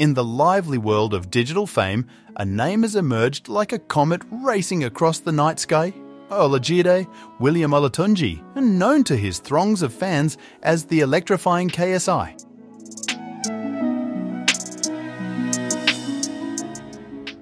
in the lively world of digital fame, a name has emerged like a comet racing across the night sky. Olajide William Olatunji, known to his throngs of fans as the electrifying KSI.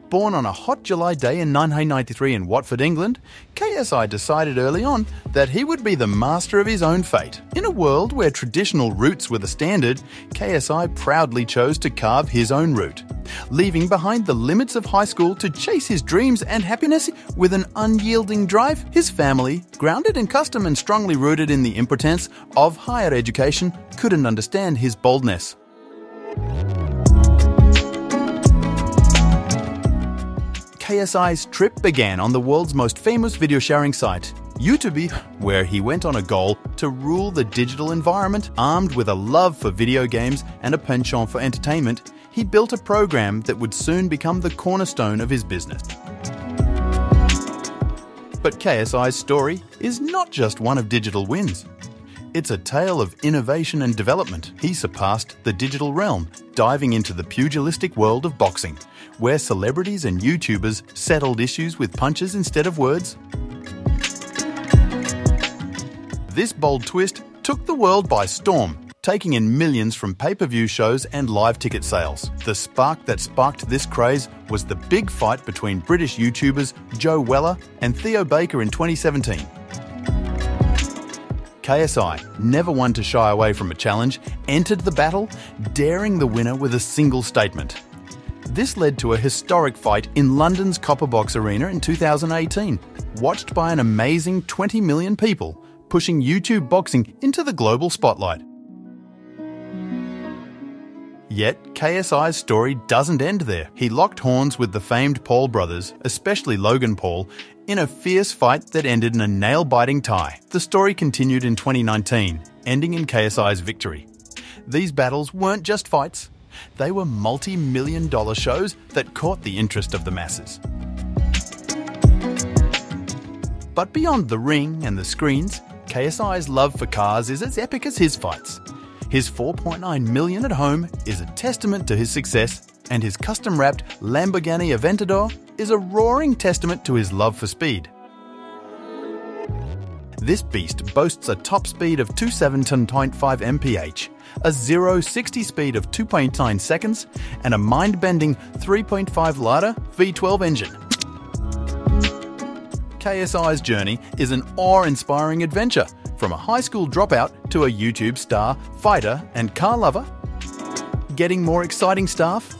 Born on a hot July day in 1993 in Watford, England, KSI decided early on that he would be the master of his own fate. In a world where traditional routes were the standard, KSI proudly chose to carve his own route, leaving behind the limits of high school to chase his dreams and happiness with an unyielding drive. His family, grounded in custom and strongly rooted in the importance of higher education, couldn't understand his boldness. KSI's trip began on the world's most famous video sharing site, YouTube, where he went on a goal to rule the digital environment. Armed with a love for video games and a penchant for entertainment, he built a program that would soon become the cornerstone of his business. But KSI's story is not just one of digital wins. It's a tale of innovation and development. He surpassed the digital realm, diving into the pugilistic world of boxing, where celebrities and YouTubers settled issues with punches instead of words. This bold twist took the world by storm, taking in millions from pay-per-view shows and live ticket sales. The spark that sparked this craze was the big fight between British YouTubers Joe Weller and Theo Baker in 2017. KSI, never one to shy away from a challenge, entered the battle, daring the winner with a single statement. This led to a historic fight in London's Copper Box Arena in 2018, watched by an amazing 20 million people, pushing YouTube boxing into the global spotlight. Yet, KSI's story doesn't end there. He locked horns with the famed Paul brothers, especially Logan Paul, in a fierce fight that ended in a nail-biting tie. The story continued in 2019, ending in KSI's victory. These battles weren't just fights. They were multi-million dollar shows that caught the interest of the masses. But beyond the ring and the screens, KSI's love for cars is as epic as his fights. His 4.9 million at home is a testament to his success, and his custom-wrapped Lamborghini Aventador is a roaring testament to his love for speed. This beast boasts a top speed of 217.5 mph, a 0-60 speed of 2.9 seconds, and a mind-bending 3.5 litre V12 engine. KSI's journey is an awe-inspiring adventure, from a high school dropout to a YouTube star, fighter, and car lover. Getting more exciting stuff?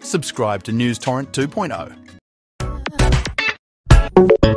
Subscribe to News Torrent 2.0.